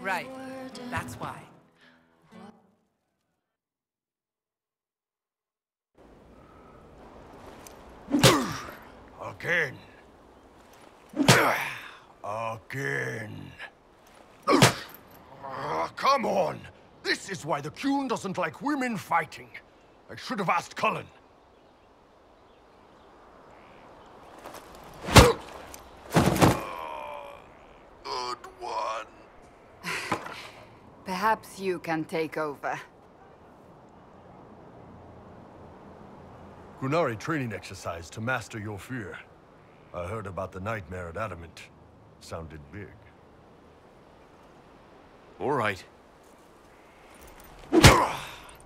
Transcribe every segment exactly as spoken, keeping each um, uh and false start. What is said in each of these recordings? Right. That's why. Again. Again. Oh, come on. This is why the Qun doesn't like women fighting. I should have asked Cullen. Good one. Perhaps you can take over. Qunari training exercise to master your fear. I heard about the nightmare at Adamant. Sounded big. All right.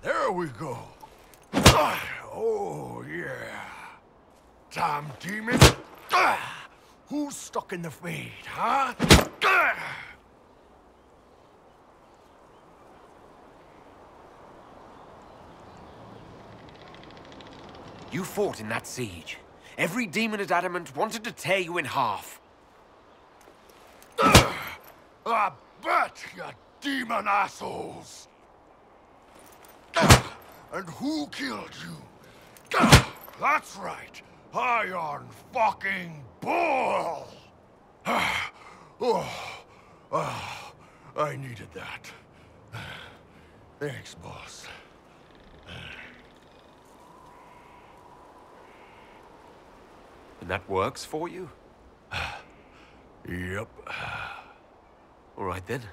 There we go. Oh, yeah. Damn demon. Who's stuck in the fade, huh? You fought in that siege. Every demon at Adamant wanted to tear you in half. Ugh. I bet, you demon assholes! Ugh. And who killed you? Ugh. That's right, Iron fucking Bull! oh. oh, I needed that. Thanks, boss. And that works for you? Yep. All right then.